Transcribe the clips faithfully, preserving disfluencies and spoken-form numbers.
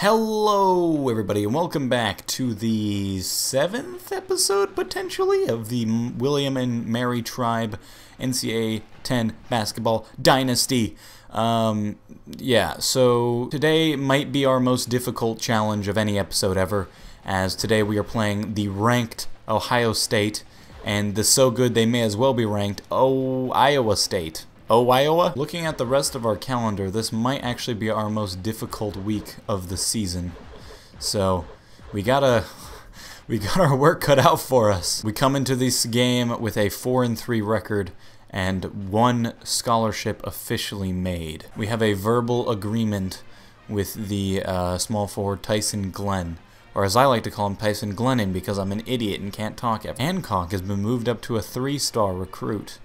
Hello, everybody, and welcome back to the seventh episode, potentially, of the William and Mary Tribe N C A A ten Basketball Dynasty. Um, yeah, so today might be our most difficult challenge of any episode ever, as today we are playing the ranked Ohio State, and the so good they may as well be ranked oh, Iowa State. Oh, Iowa? Looking at the rest of our calendar, this might actually be our most difficult week of the season. So, we gotta... we got our work cut out for us. We come into this game with a four and three record and one scholarship officially made. We have a verbal agreement with the uh, small forward Tyson Glenn. Or as I like to call him, Tyson Glennon, because I'm an idiot and can't talk ever. Hancock has been moved up to a three-star recruit.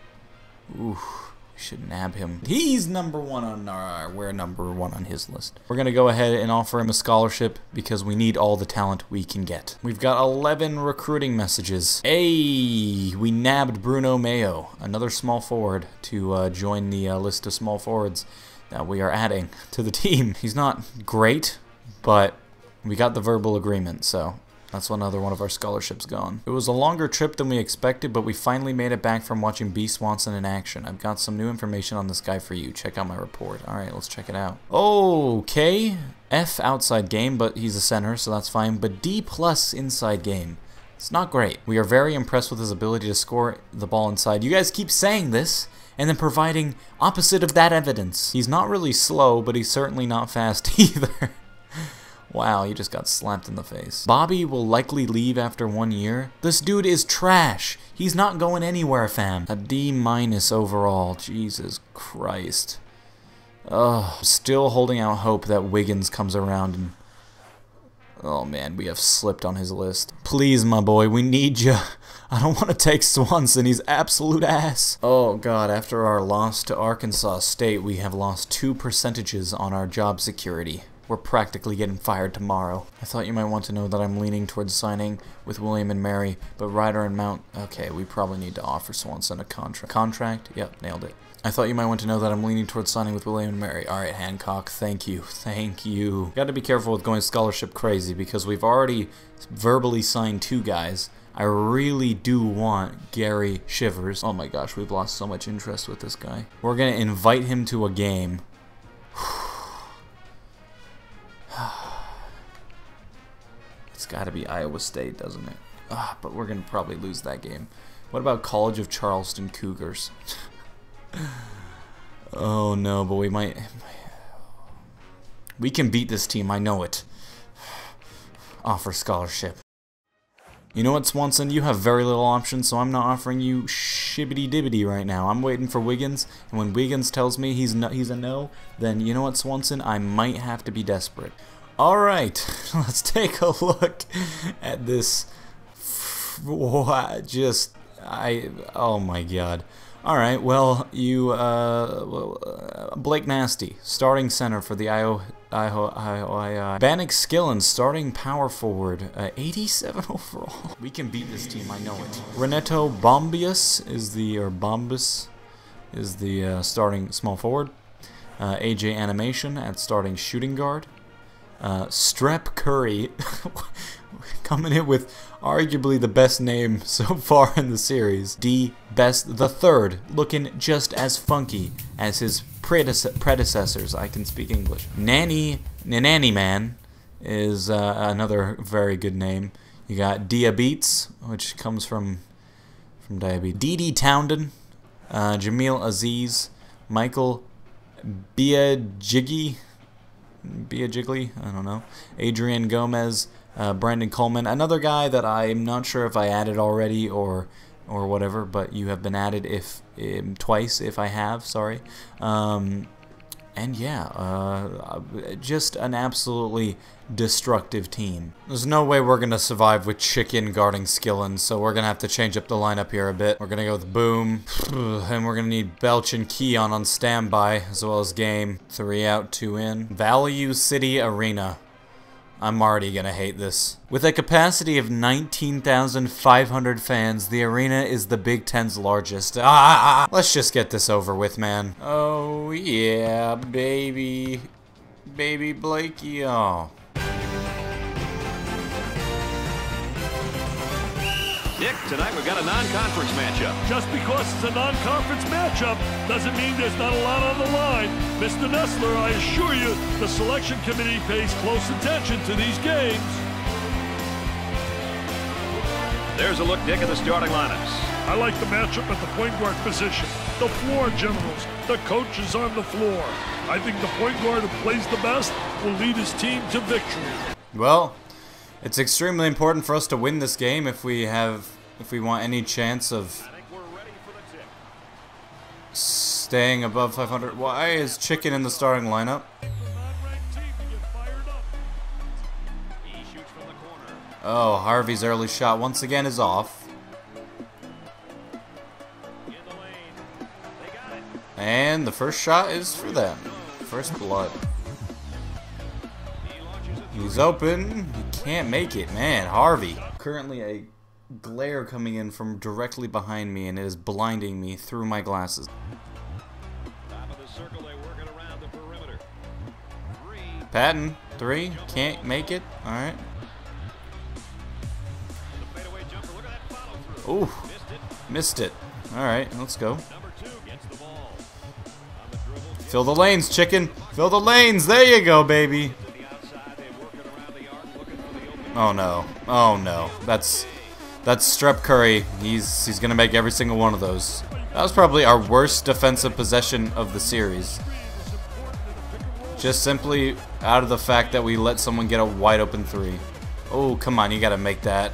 Oof. We should nab him. He's number one on our... we're number one on his list. We're gonna go ahead and offer him a scholarship because we need all the talent we can get. We've got eleven recruiting messages. Hey, we nabbed Bruno Mayo, another small forward, to uh, join the uh, list of small forwards that we are adding to the team. He's not great, but we got the verbal agreement, so... that's another one of our scholarships gone. It was a longer trip than we expected, but we finally made it back from watching B. Swanson in action. I've got some new information on this guy for you. Check out my report. All right, let's check it out. Okay, F outside game, but he's a center, so that's fine. But D plus inside game. It's not great. We are very impressed with his ability to score the ball inside. You guys keep saying this and then providing opposite of that evidence. He's not really slow, but he's certainly not fast either. Wow, you just got slapped in the face. Bobby will likely leave after one year. This dude is trash. He's not going anywhere, fam. A D minus overall. Jesus Christ. Ugh. Still holding out hope that Wiggins comes around and... oh man, we have slipped on his list. Please, my boy, we need you. I don't want to take Swanson. He's absolute ass. Oh god, after our loss to Arkansas State, we have lost two percentages on our job security. We're practically getting fired tomorrow. I thought you might want to know that I'm leaning towards signing with William and Mary, but Ryder and Mount... okay, we probably need to offer Swanson a contract. Contract? Yep, nailed it. I thought you might want to know that I'm leaning towards signing with William and Mary. Alright, Hancock, thank you. Thank you. Gotta be careful with going scholarship crazy, because we've already verbally signed two guys. I really do want Gary Shivers. Oh my gosh, we've lost so much interest with this guy. We're gonna invite him to a game. It's gotta be Iowa State, doesn't it? Ah, but we're gonna probably lose that game. What about College of Charleston Cougars? Oh no, but we might... we can beat this team, I know it. Offer scholarship. You know what, Swanson? You have very little options, so I'm not offering you shibbity-dibbity right now. I'm waiting for Wiggins, and when Wiggins tells me he's, no, he's a no, then you know what, Swanson? I might have to be desperate. Alright, let's take a look at this. Just, I, oh my god. Alright, well, you, uh, well, uh, Blake Nasty, starting center for the Iowa, Iowa, Iowa. Bannick Skillen, starting power forward, uh, eighty-seven overall. We can beat this team, I know it. Reneto Bombus is the, or Bombus, is the uh, starting small forward. Uh, A J Animation at starting shooting guard. Uh, Steph Curry coming in with arguably the best name so far in the series. D. Best the third, looking just as funky as his predece predecessors. I can speak English. Nanny, Nanny Man is uh, another very good name. You got Dia Beats, which comes from from diabetes. D D. Townden, uh, Jamil Aziz, Michael Bia Jiggy. Bia Jiggy, I don't know. Adrian Gomez, uh, Brandon Coleman, another guy that I'm not sure if I added already or or whatever, but you have been added if, if twice if I have, sorry. Um, and yeah, uh, just an absolutely destructive team. There's no way we're gonna survive with Chicken guarding Skillen, so we're gonna have to change up the lineup here a bit. We're gonna go with Boom, and we're gonna need Belch and Keon on standby, as well as Game. Three out, two in. Value City Arena. I'm already gonna hate this. With a capacity of nineteen thousand five hundred fans, the arena is the Big Ten's largest. Ah, ah, ah! Let's just get this over with, man. Oh yeah, baby. Baby Blakey, oh. Nick, tonight we've got a non-conference matchup. Just because it's a non-conference matchup doesn't mean there's not a lot on the line. Mister Nestler, I assure you, the selection committee pays close attention to these games. There's a look, Dick, at the starting lineups. I like the matchup at the point guard position. The floor generals, the coaches on the floor. I think the point guard who plays the best will lead his team to victory. Well, it's extremely important for us to win this game if we have, if we want any chance of staying above five hundred. Why is Chicken in the starting lineup? Oh, Harvey's early shot once again is off. And the first shot is for them. First blood. He's open. He can't make it. Man, Harvey. Currently a glare coming in from directly behind me, and it is blinding me through my glasses. Patton, three. Can't make it. Alright. Ooh, missed it. Alright, let's go. Fill the lanes, Chicken. Fill the lanes. There you go, baby. Oh no. Oh no. That's that's Steph Curry. He's he's gonna make every single one of those. That was probably our worst defensive possession of the series. Just simply out of the fact that we let someone get a wide open three. Oh, come on, you gotta make that.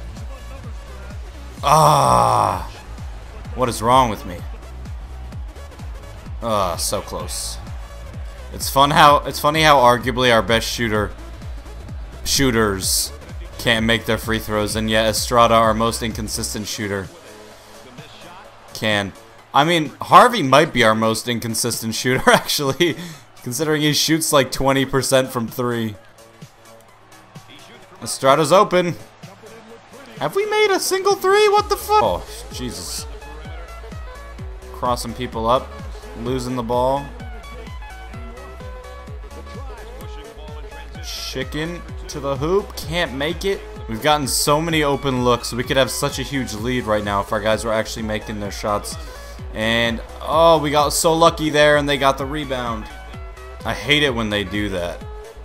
Ah, what is wrong with me? Ah, so close. It's fun how it's funny how arguably our best shooter shooters can't make their free throws, and yet Estrada, our most inconsistent shooter, can. I mean, Harvey might be our most inconsistent shooter actually, considering he shoots like twenty percent from three. Estrada's open. Have we made a single three? What the fuck? Oh, Jesus. Crossing people up. Losing the ball. Chicken to the hoop. Can't make it. We've gotten so many open looks. We could have such a huge lead right now if our guys were actually making their shots. And, oh, we got so lucky there, and they got the rebound. I hate it when they do that.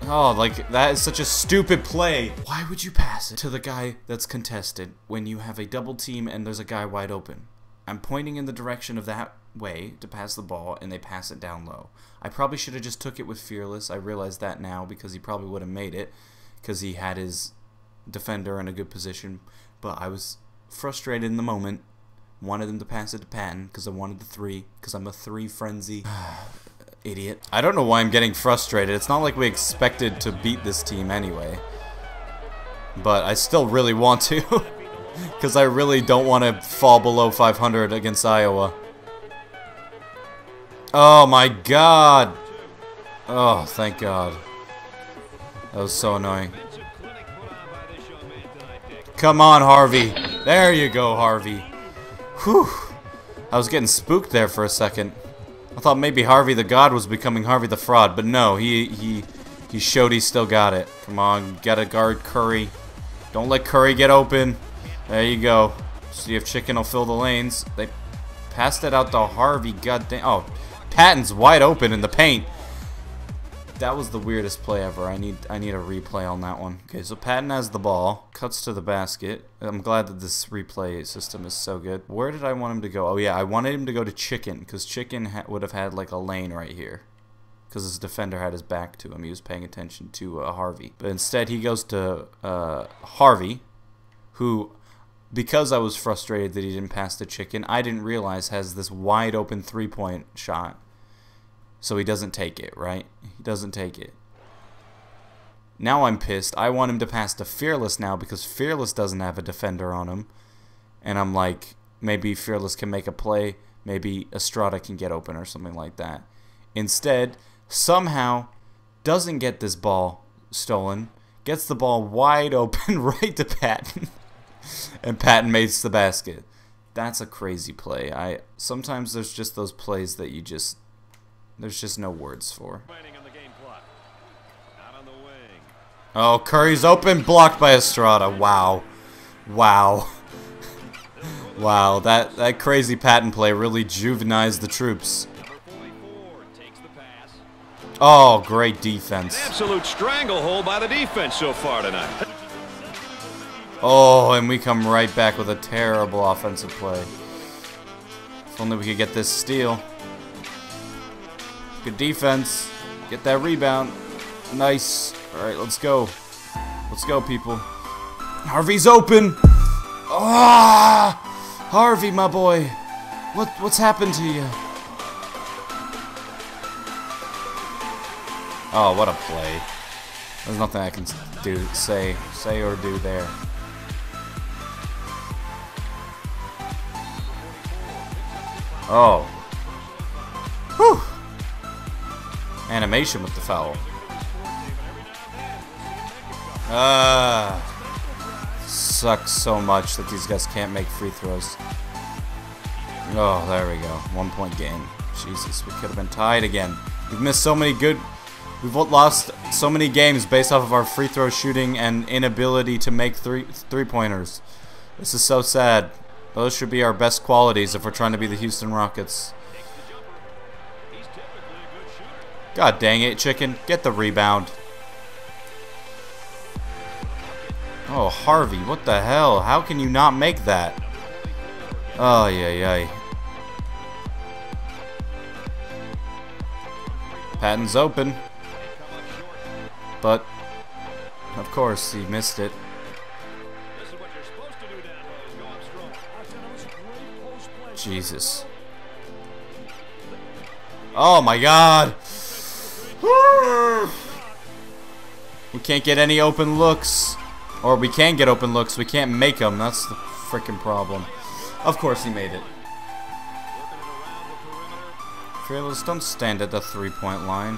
Oh, like, that is such a stupid play. Why would you pass it to the guy that's contested when you have a double team and there's a guy wide open? I'm pointing in the direction of that way to pass the ball, and they pass it down low. I probably should have just took it with Fearless. I realize that now because he probably would have made it because he had his defender in a good position. But I was frustrated in the moment. Wanted him to pass it to Patton because I wanted the three because I'm a three frenzy. Idiot. I don't know why I'm getting frustrated. It's not like we expected to beat this team anyway. But I still really want to. Because I really don't want to fall below five hundred against Iowa. Oh my god. Oh, thank god. That was so annoying. Come on, Harvey. There you go, Harvey. Whew. I was getting spooked there for a second. I thought maybe Harvey the God was becoming Harvey the Fraud, but no, he he he showed he still got it. Come on, gotta guard Curry. Don't let Curry get open. There you go. See if Chicken will fill the lanes. They passed it out to Harvey. Goddamn. Oh, Patton's wide open in the paint. That was the weirdest play ever. I need I need a replay on that one. Okay, so Patton has the ball. Cuts to the basket. I'm glad that this replay system is so good. Where did I want him to go? Oh yeah, I wanted him to go to Chicken because Chicken ha would have had like a lane right here because his defender had his back to him. He was paying attention to uh, Harvey. But instead he goes to uh, Harvey, who, because I was frustrated that he didn't pass the Chicken, I didn't realize has this wide open three-point shot. So he doesn't take it, right? He doesn't take it. Now I'm pissed. I want him to pass to Fearless now because Fearless doesn't have a defender on him. And I'm like, maybe Fearless can make a play. Maybe Estrada can get open or something like that. Instead, somehow doesn't get this ball stolen. Gets the ball wide open right to Patton. And Patton makes the basket. That's a crazy play. I sometimes there's just those plays that you just... There's just no words for. Oh, Curry's open, blocked by Estrada. Wow. Wow. Wow, that, that crazy patent play really juvenized the troops. Oh, great defense. An absolute stranglehold by the defense so far tonight. Oh, and we come right back with a terrible offensive play. If only we could get this steal. Good defense. Get that rebound. Nice. Alright, let's go. Let's go, people. Harvey's open! Ah! Harvey, my boy. What what's happened to you? Oh, what a play. There's nothing I can do, say, say or do there. Oh. Whew. Animation with the foul. Ah. Uh, sucks so much that these guys can't make free throws. Oh, there we go. One point game. Jesus, we could have been tied again. We've missed so many good... We've lost so many games based off of our free throw shooting and inability to make three three-pointers. This is so sad. Those should be our best qualities if we're trying to be the Houston Rockets. God dang it, chicken. Get the rebound. Oh, Harvey, what the hell? How can you not make that? Oh, yeah, yeah. Patton's open. But, of course, he missed it. Jesus. Oh my God! We can't get any open looks. Or we can get open looks, we can't make them. That's the freaking problem. Of course he made it. Trailers, don't stand at the three-point line.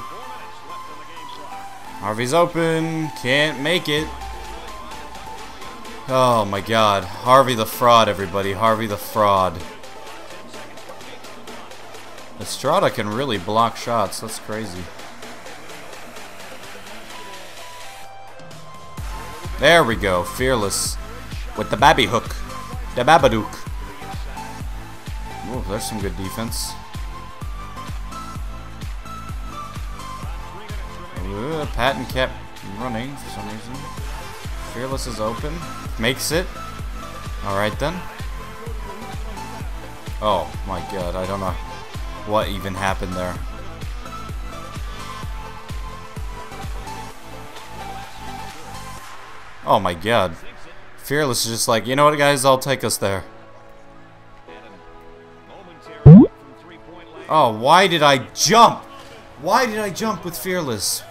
Harvey's open. Can't make it. Oh my God. Harvey the fraud, everybody. Harvey the fraud. Estrada can really block shots. That's crazy. There we go. Fearless. With the babby hook. The Babadook. Oh, there's some good defense. Ooh, Patton kept running for some reason. Fearless is open. Makes it. Alright then. Oh my God, I don't know what even happened there. Oh my God. Fearless is just like, you know what guys, I'll take us there. Oh, why did I jump? Why did I jump with Fearless?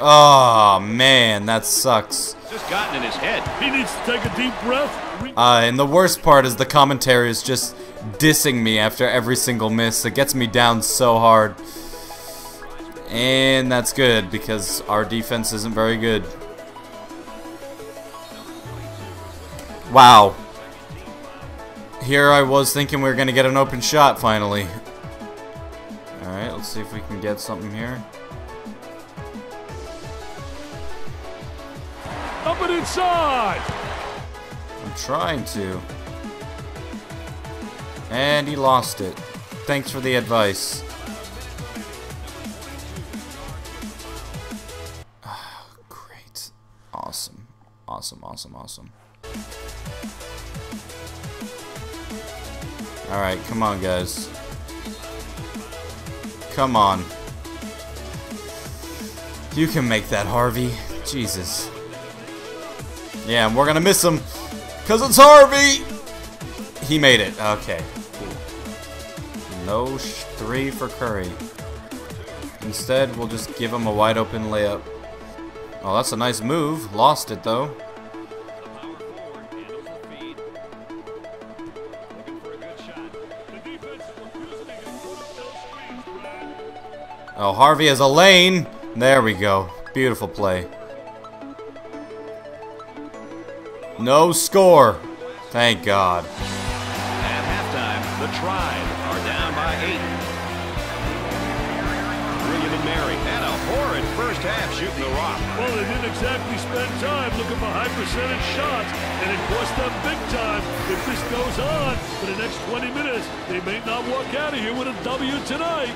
Oh man, that sucks. Just gotten in his head. He needs to take a deep breath. Uh, and the worst part is the commentary is just dissing me after every single miss. It gets me down so hard. And that's good because our defense isn't very good. Wow. Here I was thinking we were gonna get an open shot finally. Alright, let's see if we can get something here. Up and inside! I'm trying to. And he lost it. Thanks for the advice. Oh, great. Awesome. Awesome, awesome, awesome. Alright, come on, guys. Come on. You can make that, Harvey. Jesus. Yeah, and we're gonna miss him, cause it's Harvey! He made it, okay. Cool. No sh three for Curry. Instead, we'll just give him a wide open layup. Oh, that's a nice move. Lost it, though. Oh, Harvey has a lane. There we go. Beautiful play. No score. Thank God. At halftime, the Tribe are down by eight. William and Mary had a horrid first first half shooting the rock. Well, they didn't exactly spend time looking for high percentage shots, and it cost them big time. If this goes on for the next twenty minutes, they may not walk out of here with a W tonight.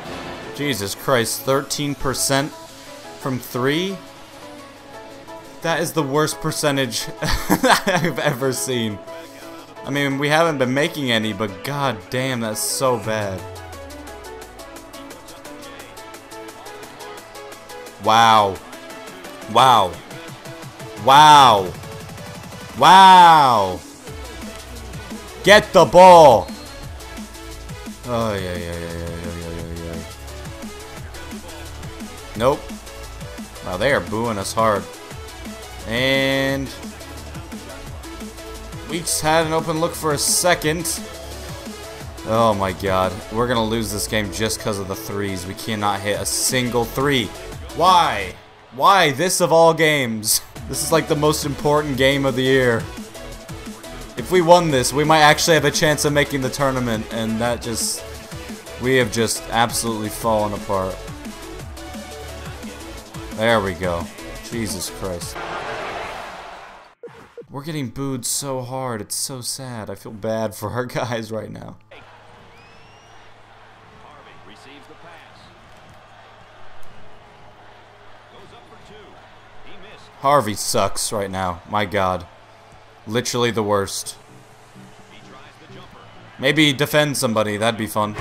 Jesus Christ, thirteen percent from three? That is the worst percentage I've ever seen. I mean, we haven't been making any, but god damn, that's so bad. Wow. Wow. Wow. Wow. Get the ball. Oh, yeah, yeah, yeah, yeah, yeah, yeah, yeah. Nope. Wow, they are booing us hard. And Weeks had an open look for a second. Oh my god. We're gonna lose this game just because of the threes. We cannot hit a single three. Why? Why this of all games? This is like the most important game of the year. If we won this, we might actually have a chance of making the tournament, and that just... we have just absolutely fallen apart. There we go. Jesus Christ. We're getting booed so hard. It's so sad. I feel bad for our guys right now. Harvey sucks right now. My god. Literally the worst. Maybe defend somebody. That'd be fun.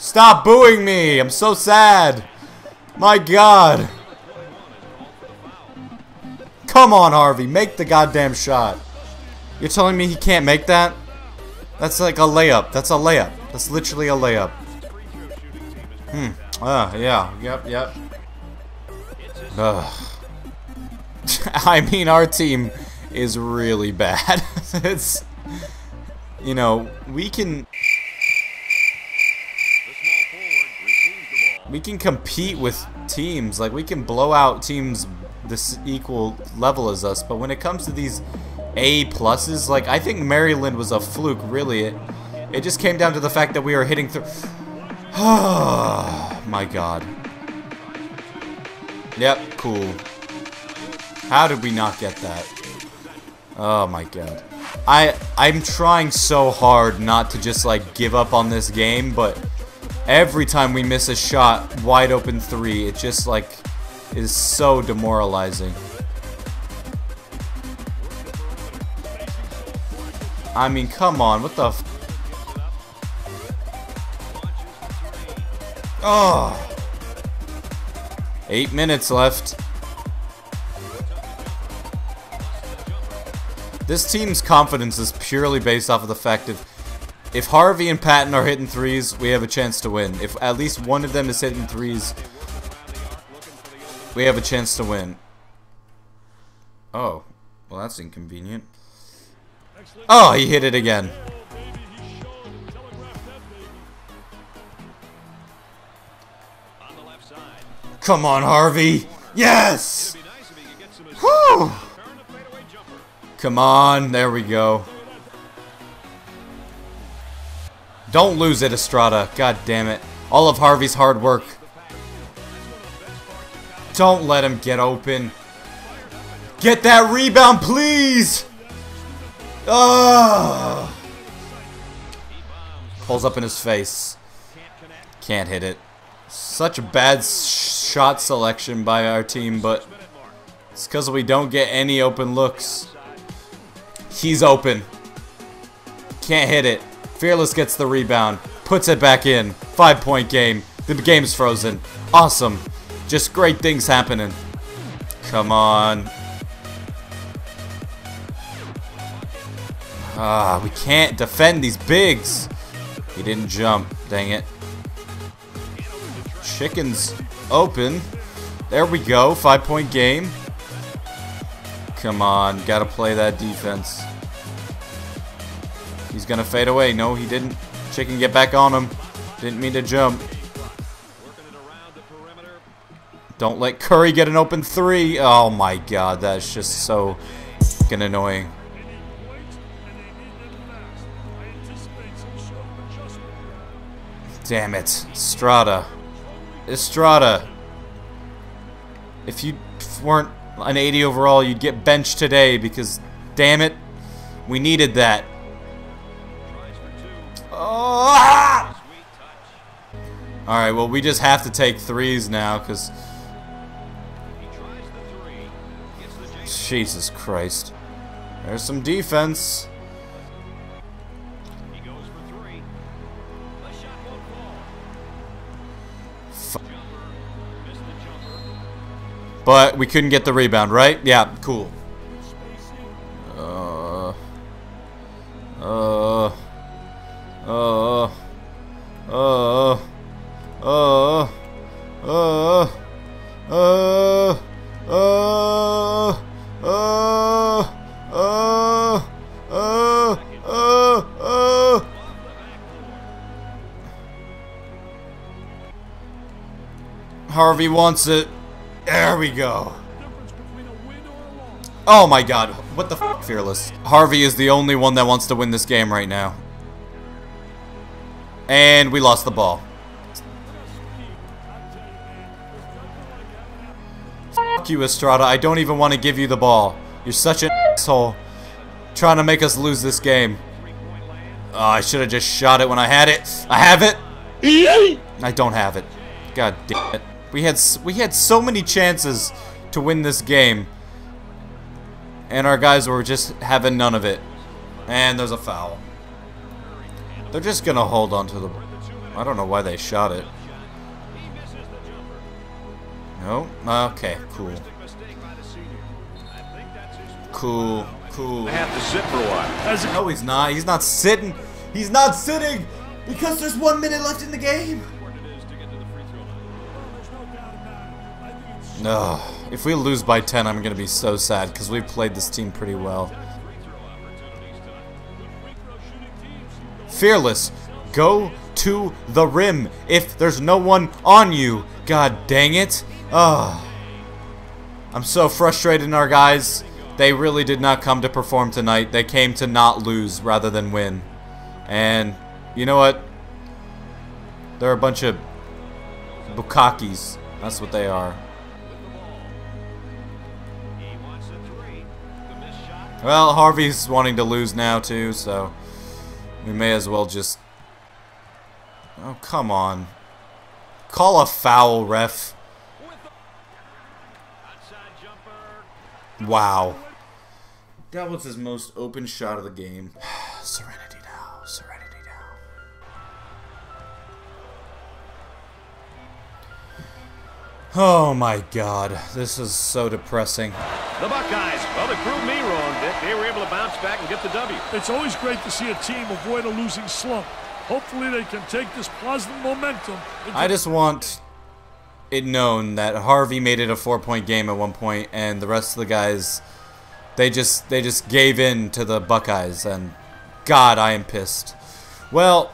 Stop booing me! I'm so sad! My god! Come on, Harvey. Make the goddamn shot. You're telling me he can't make that? That's like a layup. That's a layup. That's literally a layup. Hmm. Ah, uh, yeah. Yep, yep. Ugh. I mean, our team is really bad. It's, you know, we can we can compete with teams, like we can blow out teams this equal level as us, but when it comes to these A pluses, like I think Maryland was a fluke, really. It it just came down to the fact that we were hitting through. Oh my god. Yep, cool. How did we not get that? Oh my god. I I'm trying so hard not to just like give up on this game, but every time we miss a shot, wide open three, it just like is so demoralizing. I mean, come on, what the f- Oh. Eight minutes left. This team's confidence is purely based off of the fact that if Harvey and Patton are hitting threes, we have a chance to win. If at least one of them is hitting threes, we have a chance to win. Oh, well, that's inconvenient. Oh, he hit it again. Come on, Harvey. Yes! Whew! Come on. There we go. Don't lose it, Estrada. God damn it. All of Harvey's hard work. Don't let him get open. Get that rebound, please! Oh! Pulls up in his face. Can't hit it. Such a bad shot selection by our team, but it's because we don't get any open looks. He's open. Can't hit it. Fearless gets the rebound. Puts it back in. Five-point game. The game's frozen. Awesome. Just great things happening. Come on. Ah, we can't defend these bigs. He didn't jump. Dang it. Chicken's open. There we go. Five-point game. Come on. Gotta play that defense. He's gonna fade away. No, he didn't. Chicken, get back on him. Didn't mean to jump. Don't let Curry get an open three. Oh, my God. That's just so fucking annoying. Damn it. Strada. Estrada, if you weren't an eighty overall, you'd get benched today because, damn it, we needed that. Oh, ah! Alright, well, we just have to take threes now because... Jesus Christ. There's some defense. He goes for three. A shot won't fall. Jumper, missed the jumper. But we couldn't get the rebound, right? Yeah, cool. Uh. Uh. Uh. Uh. Uh. Uh. Uh. Uh. Uh, uh, uh, uh, uh. Harvey wants it. There we go. Oh my God. What the f***, Fearless. Harvey is the only one that wants to win this game right now. And we lost the ball. You, Estrada, I don't even want to give you the ball. You're such an asshole trying to make us lose this game. Oh, I should have just shot it when I had it. I have it. I don't have it. God damn it. We had we had so many chances to win this game and our guys were just having none of it. And there's a foul. They're just gonna hold on to the ball. I don't know why they shot it. No? Okay, cool. Cool, cool. I have to sit for a while. No, he's not. He's not sitting. He's not sitting because there's one minute left in the game. No. If we lose by ten, I'm going to be so sad because we've played this team pretty well. Fearless, go to the rim if there's no one on you. God dang it. Oh, I'm so frustrated in our guys. They really did not come to perform tonight. They came to not lose rather than win. And you know what? They're a bunch of bukakis. That's what they are. Well, Harvey's wanting to lose now too, so we may as well just... Oh, come on. Call a foul, ref. Wow. That was his most open shot of the game. Serenity now, serenity now. Oh my God, this is so depressing. The Buckeyes, well, they proved me wrong, that they were able to bounce back and get the W. It's always great to see a team avoid a losing slump. Hopefully they can take this positive momentum. I just want it known that Harvey made it a four-point game at one point, and the rest of the guys, they just they just gave in to the Buckeyes, and God, I am pissed. Well,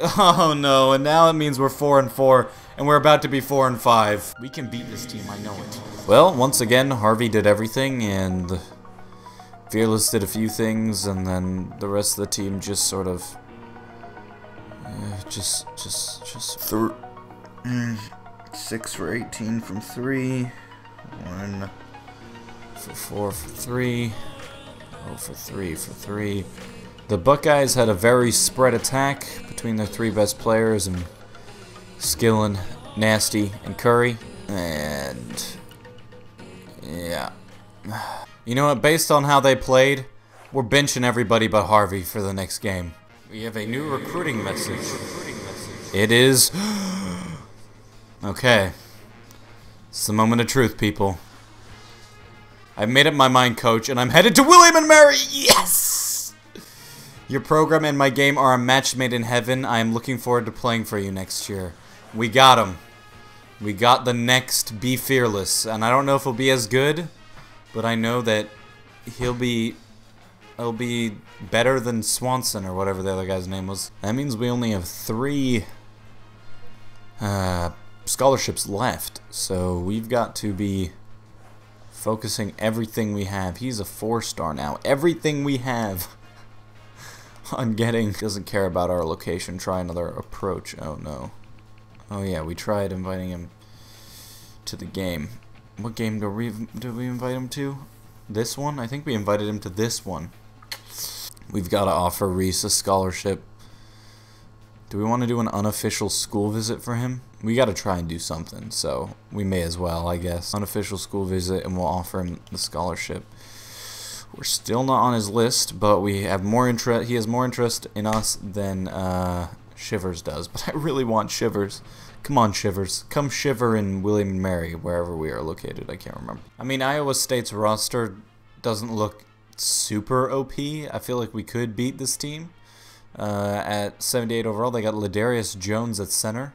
oh no, and now it means we're four and four, and we're about to be four and five. We can beat this team, I know it. Well, once again, Harvey did everything, and Fearless did a few things, and then the rest of the team just sort of uh, just just just threw. six for eighteen from three, one for four for three, oh for three for three. The Buckeyes had a very spread attack between their three best players, and Skillen, Nasty, and Curry. And yeah. You know what, based on how they played, we're benching everybody but Harvey for the next game. We have a new recruiting message. It is... Okay, it's the moment of truth, people. I've made up my mind, coach, and I'm headed to William and Mary! Yes! Your program and my game are a match made in heaven. I am looking forward to playing for you next year. We got him. We got the next Be Fearless, and I don't know if he'll be as good, but I know that he'll be... he'll be better than Swanson or whatever the other guy's name was. That means we only have three... Uh... scholarships left, so we've got to be focusing everything we have. He's a four-star now. Everything we have on getting. Doesn't care about our location. Try another approach. Oh no. Oh yeah, we tried inviting him to the game. What game do we, do we invite him to? This one? I think we invited him to this one. We've got to offer Reese a scholarship. Do we want to do an unofficial school visit for him? We got to try and do something, so we may as well, I guess. Unofficial school visit, and we'll offer him the scholarship. We're still not on his list, but we have more interest. He has more interest in us than uh, Shivers does. But I really want Shivers. Come on, Shivers. Come shiver in William and Mary, wherever we are located. I can't remember. I mean, Iowa State's roster doesn't look super O P. I feel like we could beat this team. Uh, at seventy-eight overall, they got Lederious Jones at center.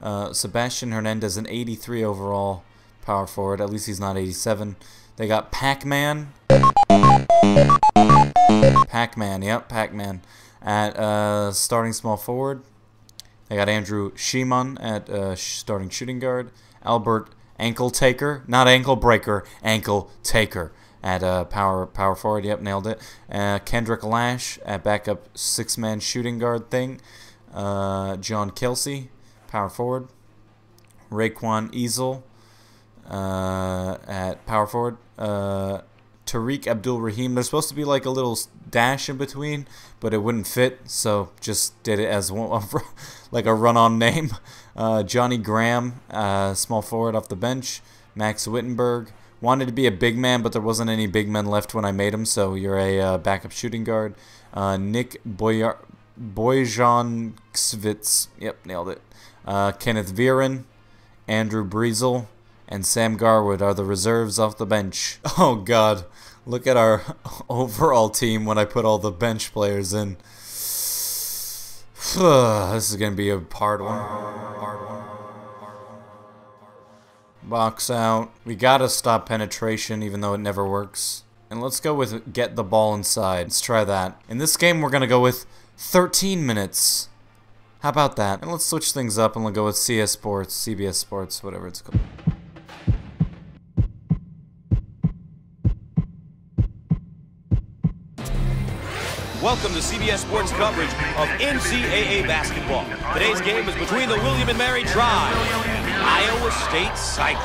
Uh, Sebastian Hernandez an eighty-three overall power forward. At least he's not eighty-seven. They got Pac-Man. Pac-Man, yep, Pac-Man. At uh, starting small forward, they got Andrew Shimon at uh, sh starting shooting guard. Albert Ankle Taker, not Ankle Breaker, Ankle Taker at uh, power power forward. Yep, nailed it. Uh, Kendrick Lash at backup six-man shooting guard thing. Uh, John Kelsey, power forward. Raekwon Easel uh, at power forward. Uh, Tariq Abdul-Rahim. There's supposed to be like a little dash in between, but it wouldn't fit, so just did it as one, like a run-on name. Uh, Johnny Graham, uh, small forward off the bench. Max Wittenberg. Wanted to be a big man, but there wasn't any big men left when I made him, so you're a uh, backup shooting guard. Uh, Nick Boyar Boyjanksvitz. Yep, nailed it. Uh, Kenneth Viren, Andrew Breezel, and Sam Garwood are the reserves off the bench. Oh, God. Look at our overall team when I put all the bench players in. This is going to be a hard one. Hard one. Box out. We gotta stop penetration, even though it never works. And let's go with get the ball inside. Let's try that. In this game, we're gonna go with thirteen minutes. How about that? And let's switch things up and we'll go with C S Sports, C B S Sports, whatever it's called. Welcome to C B S Sports coverage of N C double A basketball. Today's game is between the William and Mary Tribe and Iowa State Cyclones.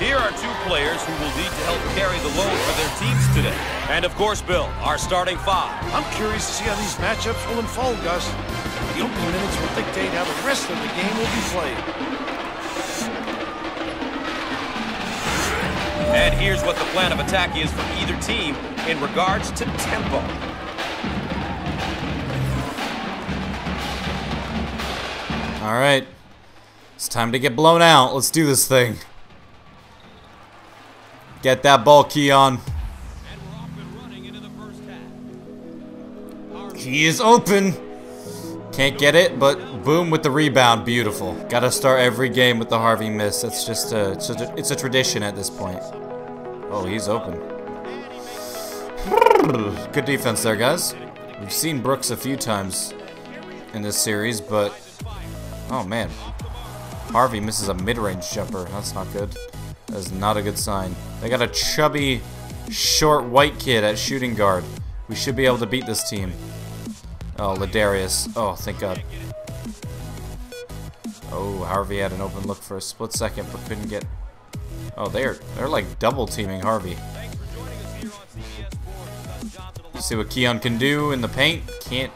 Here are two players who will need to help carry the load for their teams today. And of course, Bill, our starting five. I'm curious to see how these matchups will unfold, Gus. The opening minutes will dictate how the rest of the game will be played. And here's what the plan of attack is from either team in regards to tempo. All right, it's time to get blown out. Let's do this thing. Get that ball, Keon. And we're off and running into the first half. He is open. Can't get it, but boom with the rebound. Beautiful. Got to start every game with the Harvey miss. It's just a, it's a, it's a tradition at this point. Oh, he's open. Good defense there, guys. We've seen Brooks a few times in this series, but... Oh, man. Harvey misses a mid-range jumper. That's not good. That is not a good sign. They got a chubby, short, white kid at shooting guard. We should be able to beat this team. Oh, Lederious. Oh, thank God. Oh, Harvey had an open look for a split second, but couldn't get... Oh, they're, they're like double-teaming Harvey. See what Keon can do in the paint. Can't...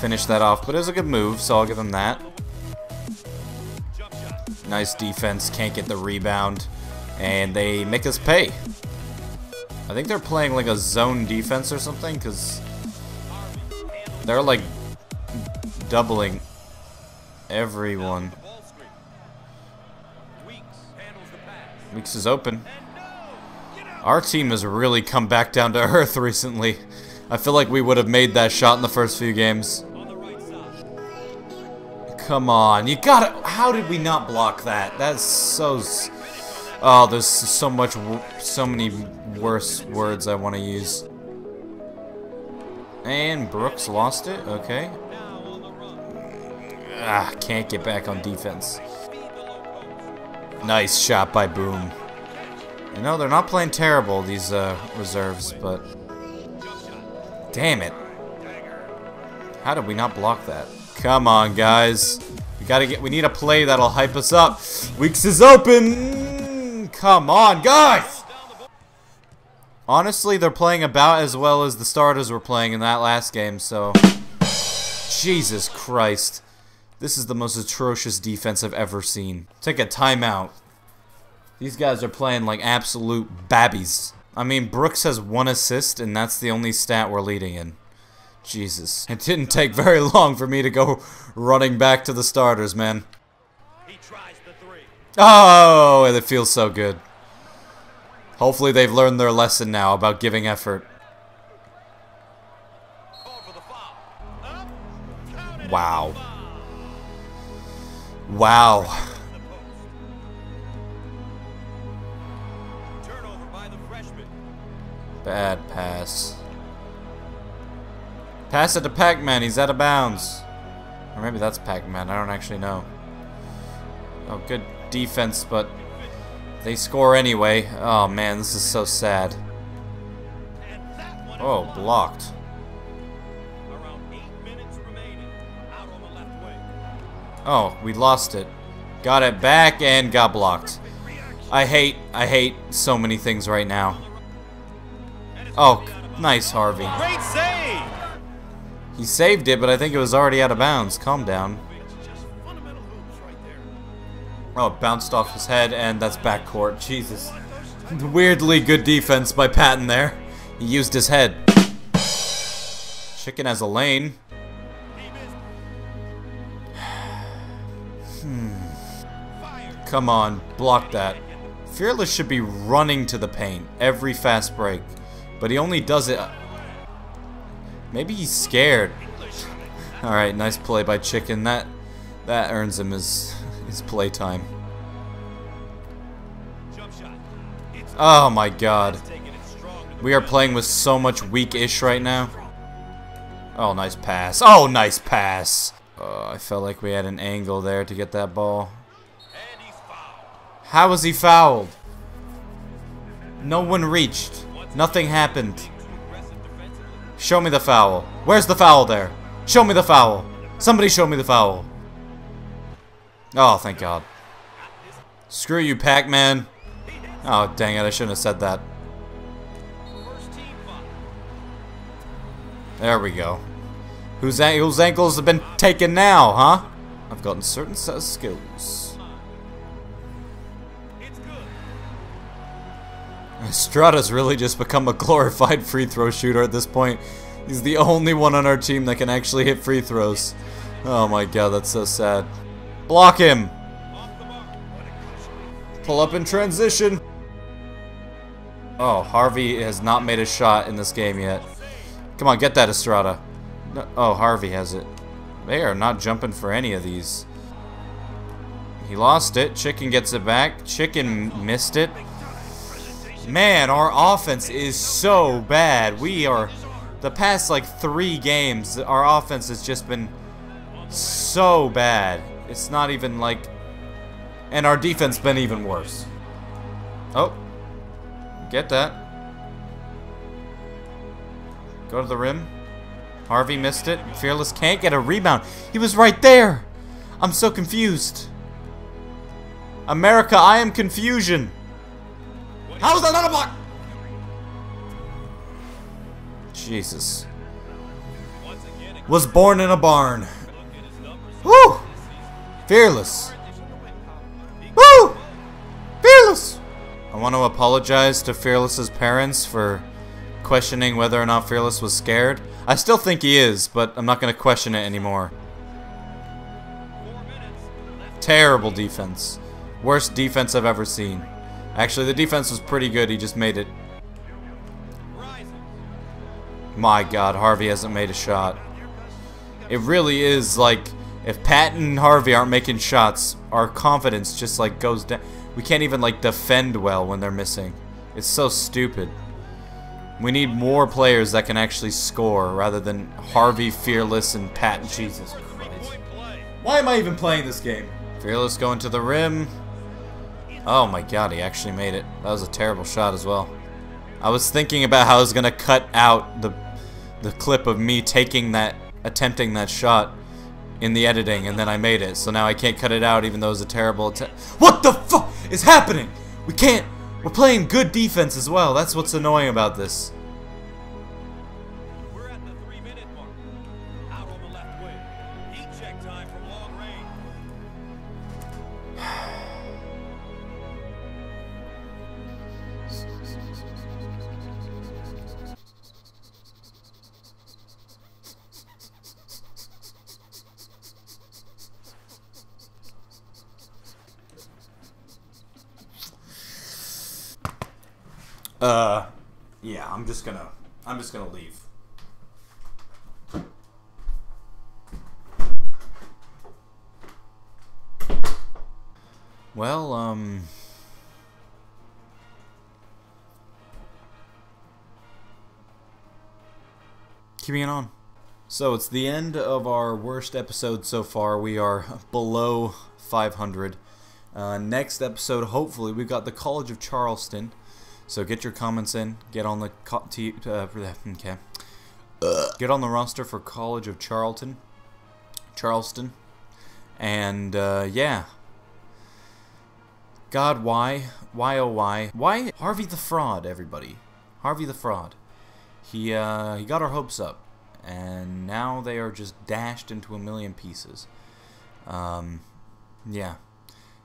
finish that off, but it was a good move, so I'll give him that. Nice defense, can't get the rebound, and they make us pay. I think they're playing like a zone defense or something, because they're like doubling everyone. Weeks is open. Our team has really come back down to earth recently. I feel like we would have made that shot in the first few games. Come on, you gotta... How did we not block that? That's so... Oh, there's so much... So many worse words I want to use. And Brooks lost it, okay. Ah, can't get back on defense. Nice shot by Boom. You know, they're not playing terrible, these uh, reserves, but... Damn it. How did we not block that? Come on, guys. We gotta get, we need a play that'll hype us up. Weeks is open. Come on, guys. Honestly, they're playing about as well as the starters were playing in that last game, so... Jesus Christ. This is the most atrocious defense I've ever seen. Take a timeout. These guys are playing like absolute babbies. I mean, Brooks has one assist, and that's the only stat we're leading in. Jesus. It didn't take very long for me to go running back to the starters, man. He tries the three. Oh, and it feels so good. Hopefully they've learned their lesson now about giving effort. Wow. Wow. Bad pass. Pass it to Pac-Man. He's out of bounds. Or maybe that's Pac-Man. I don't actually know. Oh, good defense, but... they score anyway. Oh man, this is so sad. Oh, blocked. Oh, we lost it. Got it back and got blocked. I hate, I hate so many things right now. Oh, nice Harvey. Great save! He saved it, but I think it was already out of bounds. Calm down. Oh, it bounced off his head, and that's backcourt. Jesus. Weirdly good defense by Patton there. He used his head. Chicken has a lane. Hmm. Come on, block that. Fearless should be running to the paint every fast break, but he only does it... maybe he's scared. Alright, nice play by Chicken. That, that earns him his... his playtime. Oh my god. We are playing with so much weak-ish right now. Oh, nice pass. Oh, nice pass. Oh, I felt like we had an angle there to get that ball. How was he fouled? No one reached. Nothing happened. Show me the foul. Where's the foul there? Show me the foul. Somebody show me the foul. Oh, thank God. Screw you, Pac-Man. Oh, dang it, I shouldn't have said that. There we go. Whose, an whose ankles have been taken now, huh? I've gotten certain set of skills. Estrada's really just become a glorified free throw shooter at this point. He's the only one on our team that can actually hit free throws. Oh my God, that's so sad. Block him. Pull up in transition. Oh, Harvey has not made a shot in this game yet. Come on, get that, Estrada. No, oh, Harvey has it. They are not jumping for any of these. He lost it. Chicken gets it back. Chicken missed it. Man, our offense is so bad. We are... the past, like, three games, our offense has just been so bad. It's not even like... and our defense been even worse. Oh. Get that. Go to the rim. Harvey missed it. Fearless can't get a rebound. He was right there. I'm so confused. America, I am confusion. How is that not a block? Jesus. Was born in a barn. Woo! Fearless. Woo! Fearless! I want to apologize to Fearless's parents for questioning whether or not Fearless was scared. I still think he is, but I'm not going to question it anymore. Terrible defense. Worst defense I've ever seen. Actually, the defense was pretty good. He just made it. My God, Harvey hasn't made a shot. It really is like... if Patton and Harvey aren't making shots, our confidence just like goes down. We can't even like defend well when they're missing. It's so stupid. We need more players that can actually score rather than Harvey, Fearless, and Patton. Jesus Christ. Why am I even playing this game? Fearless going to the rim. Oh my God, he actually made it. That was a terrible shot as well. I was thinking about how I was gonna cut out the the clip of me taking that, attempting that shot in the editing, and then I made it, so now I can't cut it out even though it's a terrible attempt. What the fuck is happening? We can't. We're playing good defense as well. That's what's annoying about this. We're at the three-minute mark. Out on the left wing. Heat check time from long range. Uh, yeah, I'm just gonna, I'm just gonna leave. Well, um, keeping it on. So it's the end of our worst episode so far. We are below five hundred. Uh, next episode, hopefully, we've got the College of Charleston. So get your comments in. Get on the co uh, okay. Ugh. Get on the roster for College of Charlton, Charleston, and uh, yeah. God, why, why oh why, why Harvey the Fraud? Everybody, Harvey the Fraud. He uh, he got our hopes up, and now they are just dashed into a million pieces. Um, yeah,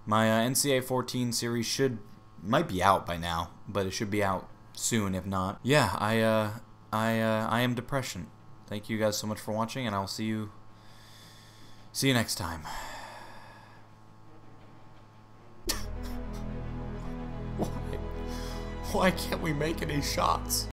my uh, N C A A fourteen series should. Might be out by now, but it should be out soon if not. Yeah, I uh I uh I am depression. Thank you guys so much for watching, and I'll see you see you next time. Why? Why can't we make any shots?